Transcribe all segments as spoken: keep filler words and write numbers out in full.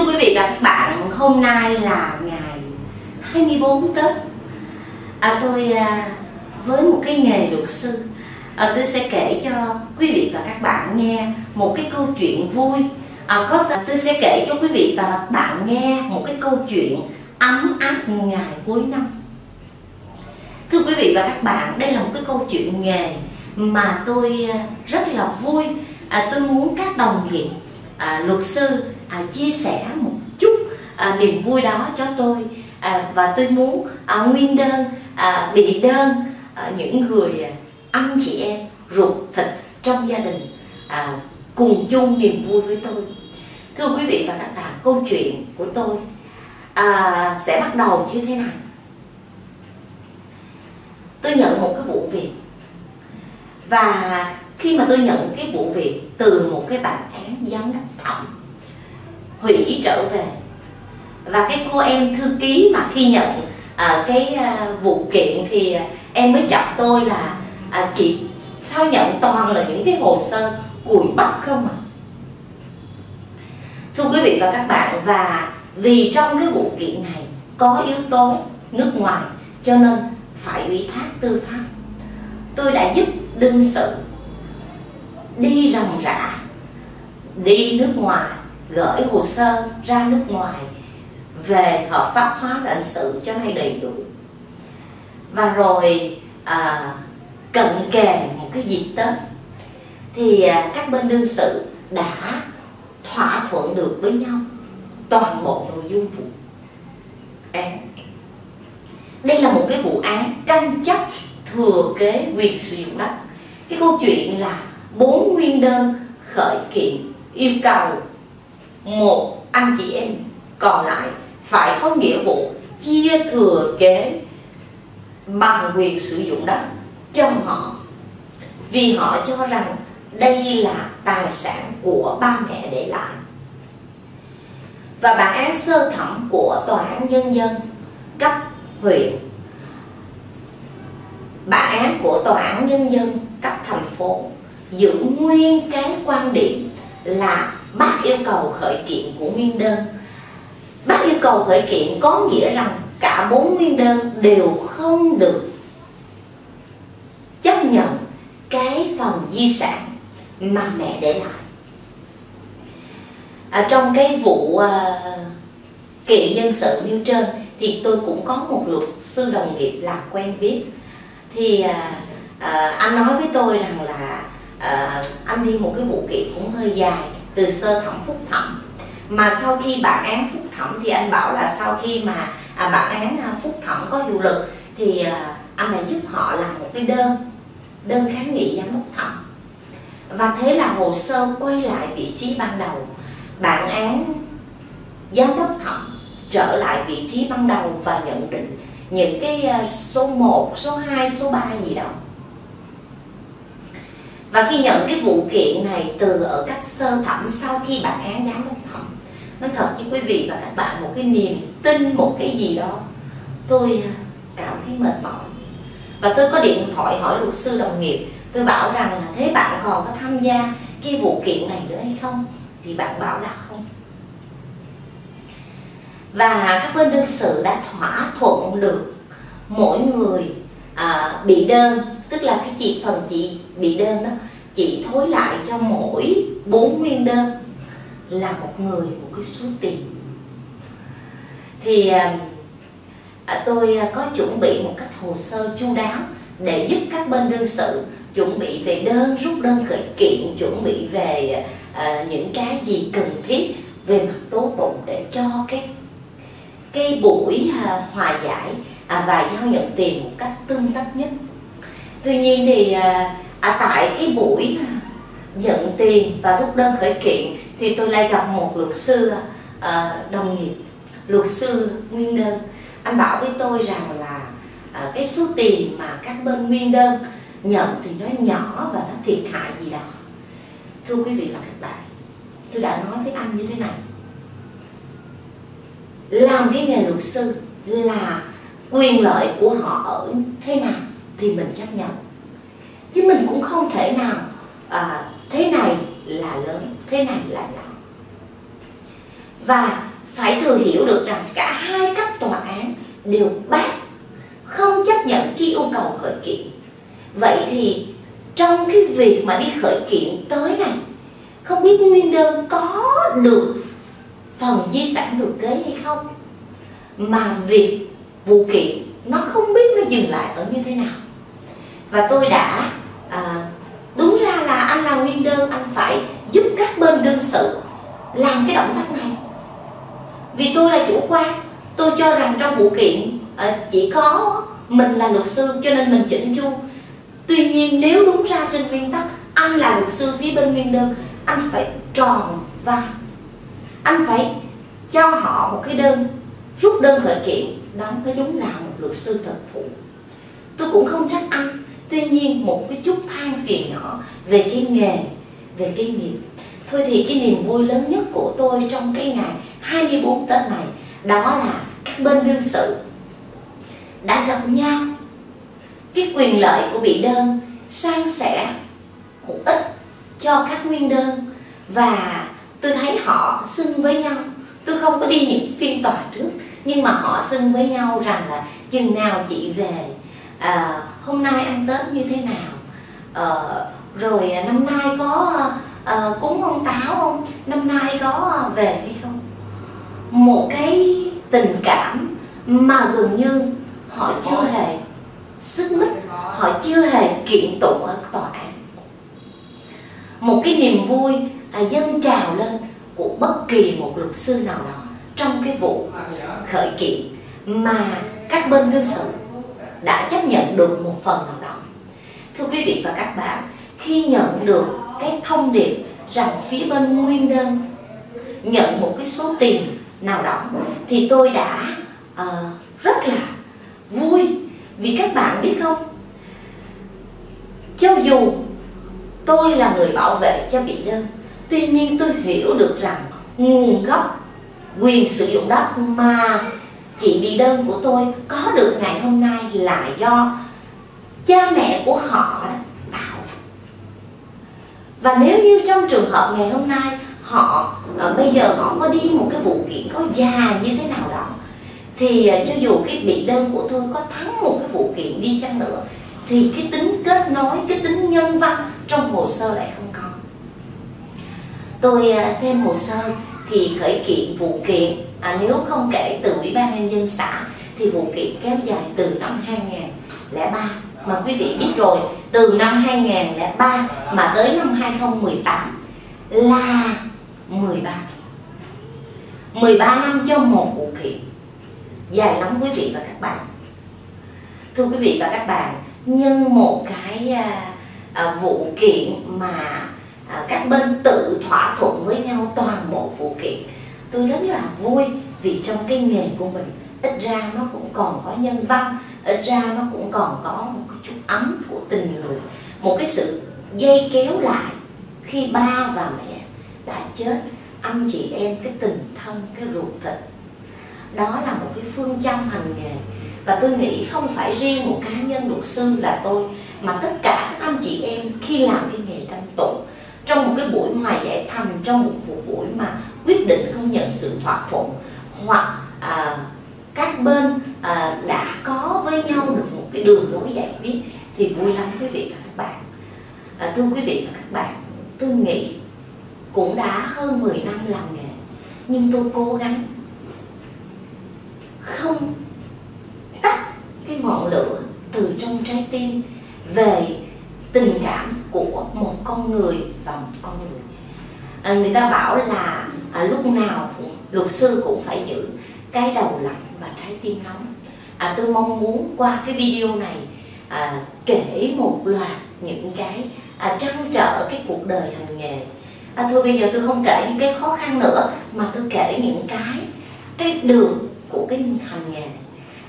Thưa quý vị và các bạn, hôm nay là ngày hai mươi tư Tết. à, Tôi à, với một cái nghề luật sư, à, tôi sẽ kể cho quý vị và các bạn nghe một cái câu chuyện vui. à, có Tôi sẽ kể cho quý vị và các bạn nghe một cái câu chuyện ấm áp ngày cuối năm. Thưa quý vị và các bạn, đây là một cái câu chuyện nghề mà tôi rất là vui. à, Tôi muốn các đồng nghiệp à, luật sư À, chia sẻ một chút à, niềm vui đó cho tôi. à, Và tôi muốn à, nguyên đơn, à, bị đơn, à, những người à, anh chị em ruột thịt trong gia đình à, cùng chung niềm vui với tôi. Thưa quý vị và các bạn, câu chuyện của tôi à, sẽ bắt đầu như thế này. Tôi nhận một cái vụ việc, và khi mà tôi nhận cái vụ việc từ một cái bản án giám đốc thẩm hủy trở về, và cái cô em thư ký mà khi nhận à, cái à, vụ kiện thì à, em mới chọc tôi là à, chị sao nhận toàn là những cái hồ sơ cùi bắp không ạ? À? Thưa quý vị và các bạn, và vì trong cái vụ kiện này có yếu tố nước ngoài cho nên phải ủy thác tư pháp, tôi đã giúp đương sự đi ròng rã, đi nước ngoài, gửi hồ sơ ra nước ngoài, về hợp pháp hóa lãnh sự cho hay đầy đủ. Và rồi à, cận kề một cái dịp Tết thì à, các bên đương sự đã thỏa thuận được với nhau toàn bộ nội dung vụ án. Đây là một cái vụ án tranh chấp thừa kế quyền sử dụng đất. Cái câu chuyện là bốn nguyên đơn khởi kiện yêu cầu một anh chị em còn lại phải có nghĩa vụ chia thừa kế bằng quyền sử dụng đất cho họ, vì họ cho rằng đây là tài sản của ba mẹ để lại. Và bản án sơ thẩm của Tòa án Nhân dân cấp huyện, bản án của Tòa án Nhân dân cấp thành phố giữ nguyên cái quan điểm là bác yêu cầu khởi kiện của nguyên đơn. Bác yêu cầu khởi kiện có nghĩa rằng cả bốn nguyên đơn đều không được chấp nhận cái phần di sản mà mẹ để lại. À, trong cái vụ à, kiện dân sự nêu trên thì tôi cũng có một luật sư đồng nghiệp làm quen biết. Thì à, à, anh nói với tôi rằng là à, anh đi một cái vụ kiện cũng hơi dài, từ sơ thẩm phúc thẩm, mà sau khi bản án phúc thẩm thì anh bảo là sau khi mà à, bản án à, phúc thẩm có hiệu lực thì à, anh lại giúp họ làm một cái đơn đơn kháng nghị giám đốc thẩm, và thế là hồ sơ quay lại vị trí ban đầu, bản án giám đốc thẩm trở lại vị trí ban đầu và nhận định những cái à, số một, số hai, số ba gì đó. Và khi nhận cái vụ kiện này từ ở cấp sơ thẩm, sau khi bản án giám đốc thẩm, nói thật chứ quý vị và các bạn, một cái niềm tin, một cái gì đó tôi cảm thấy mệt mỏi. Và tôi có điện thoại hỏi luật sư đồng nghiệp, tôi bảo rằng là thế bạn còn có tham gia cái vụ kiện này nữa hay không? Thì bạn bảo là không. Và các bên đương sự đã thỏa thuận được mỗi người à, bị đơn, tức là cái chị phần chị bị đơn đó, chị thối lại cho mỗi bốn nguyên đơn là một người một cái số tiền. Thì à, tôi có chuẩn bị một cách hồ sơ chu đáo để giúp các bên đương sự chuẩn bị về đơn, rút đơn khởi kiện, chuẩn bị về à, những cái gì cần thiết về mặt tố tụng để cho cái cái buổi à, hòa giải à, và giao nhận tiền một cách tương tác nhất. Tuy nhiên thì à, à, tại cái buổi nhận tiền và rút đơn khởi kiện thì tôi lại gặp một luật sư à, đồng nghiệp, luật sư nguyên đơn. Anh bảo với tôi rằng là à, cái số tiền mà các bên nguyên đơn nhận thì nó nhỏ và nó thiệt hại gì đó. Thưa quý vị và các bạn, tôi đã nói với anh như thế này: làm cái nghề luật sư là quyền lợi của họ ở thế nào thì mình chấp nhận, chứ mình cũng không thể nào à, thế này là lớn, thế này là nhỏ. Và phải thừa hiểu được rằng cả hai cấp tòa án đều bác, không chấp nhận cái yêu cầu khởi kiện. Vậy thì trong cái việc mà đi khởi kiện tới này, không biết nguyên đơn có được phần di sản thừa kế hay không, mà việc vụ kiện nó không biết nó dừng lại ở như thế nào. Và tôi đã à, đúng ra là anh là nguyên đơn, anh phải giúp các bên đương sự làm cái động tác này. Vì tôi là chủ quan, tôi cho rằng trong vụ kiện à, chỉ có mình là luật sư cho nên mình chỉnh chu. Tuy nhiên nếu đúng ra trên nguyên tắc anh là luật sư phía bên nguyên đơn, anh phải tròn vai, anh phải cho họ một cái đơn, rút đơn khởi kiện, đó mới đúng là một luật sư thật thụ. Tôi cũng không trách anh, tuy nhiên một cái chút than phiền nhỏ về cái nghề, về kinh nghiệm. Thôi thì cái niềm vui lớn nhất của tôi trong cái ngày hai mươi tư Tết này, đó là các bên đương sự đã gặp nhau, cái quyền lợi của bị đơn san sẻ một ít cho các nguyên đơn, và tôi thấy họ xưng với nhau. Tôi không có đi những phiên tòa trước, nhưng mà họ xưng với nhau rằng là chừng nào chị về, à, hôm nay ăn Tết như thế nào, à, rồi năm nay có à, cúng ông Táo không, năm nay có về hay không. Một cái tình cảm mà gần như họ chưa hề xích mích, họ chưa hề kiện tụng ở tòa án. Một cái niềm vui à, dâng trào lên của bất kỳ một luật sư nào đó trong cái vụ khởi kiện mà các bên đương sự đã chấp nhận được một phần nào đó. Thưa quý vị và các bạn, khi nhận được cái thông điệp rằng phía bên nguyên đơn nhận một cái số tiền nào đó, thì tôi đã uh, rất là vui. Vì các bạn biết không, cho dù tôi là người bảo vệ cho bị đơn, tuy nhiên tôi hiểu được rằng nguồn gốc quyền sử dụng đất mà chị bị đơn của tôi có được ngày hôm nay là do cha mẹ của họ tạo ra. Và nếu như trong trường hợp ngày hôm nay họ bây giờ họ có đi một cái vụ kiện có già như thế nào đó, thì cho dù cái bị đơn của tôi có thắng một cái vụ kiện đi chăng nữa, thì cái tính kết nối, cái tính nhân văn trong hồ sơ lại không có. Tôi xem hồ sơ thì khởi kiện vụ kiện, à, nếu không kể từ Ủy ban Nhân dân xã, thì vụ kiện kéo dài từ năm hai nghìn lẻ ba. Mà quý vị biết rồi, từ năm hai nghìn lẻ ba mà tới năm hai nghìn không trăm mười tám là mười ba năm. mười ba năm cho một vụ kiện, dài lắm quý vị và các bạn. Thưa quý vị và các bạn, nhân một cái à, à, vụ kiện mà à, các bên tự thỏa thuận với nhau toàn bộ vụ kiện, tôi rất là vui vì trong cái nghề của mình ít ra nó cũng còn có nhân văn, ít ra nó cũng còn có một chút ấm của tình người, một cái sự dây kéo lại khi ba và mẹ đã chết, anh chị em, cái tình thân, cái ruột thịt. Đó là một cái phương châm hành nghề, và tôi nghĩ không phải riêng một cá nhân luật sư là tôi, mà tất cả các anh chị em khi làm cái nghề tranh tụng, trong một cái buổi ngoài giải thành, trong một buổi mà quyết định không nhận sự thỏa thuận, hoặc à, các bên à, đã có với nhau được một cái đường lối giải quyết, thì vui lắm quý vị và các bạn. à, Thưa quý vị và các bạn, tôi nghĩ cũng đã hơn mười năm làm nghề, nhưng tôi cố gắng không tắt cái ngọn lửa từ trong trái tim về tình cảm của một con người và một con người. À, người ta bảo là à, lúc nào luật sư cũng phải giữ cái đầu lạnh và trái tim nóng. À, tôi mong muốn qua cái video này à, kể một loạt những cái à, trăn trở cái cuộc đời hành nghề. À, thôi bây giờ tôi không kể những cái khó khăn nữa, mà tôi kể những cái cái đường của cái hành nghề.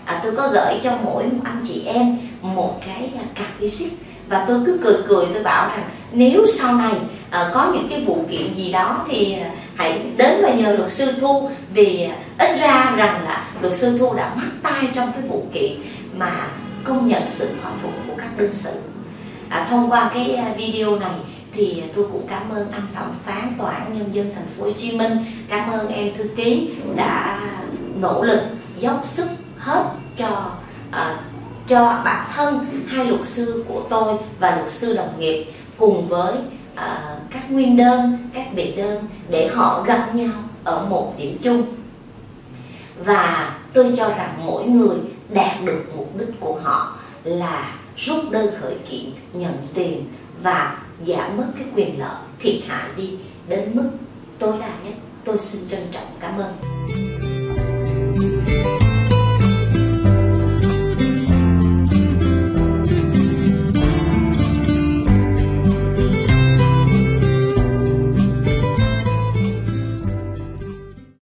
À, tôi có gửi cho mỗi anh chị em một cái cặp visit, và tôi cứ cười cười tôi bảo rằng nếu sau này à, có những cái vụ kiện gì đó thì à, hãy đến và nhờ luật sư Thu, vì à, ít ra rằng là luật sư Thu đã mắc tay trong cái vụ kiện mà công nhận sự thỏa thuận của các đương sự. À, thông qua cái video này thì tôi cũng cảm ơn anh thẩm phán Tòa án Nhân dân Thành phố Hồ Chí Minh, cảm ơn em thư ký đã nỗ lực dốc sức hết cho uh, cho bản thân hai luật sư của tôi và luật sư đồng nghiệp, cùng với uh, các nguyên đơn, các bị đơn, để họ gặp nhau ở một điểm chung. Và tôi cho rằng mỗi người đạt được mục đích của họ là rút đơn khởi kiện, nhận tiền và giảm mất cái quyền lợi, thiệt hại đi đến mức tối đa nhất. Tôi xin trân trọng cảm ơn.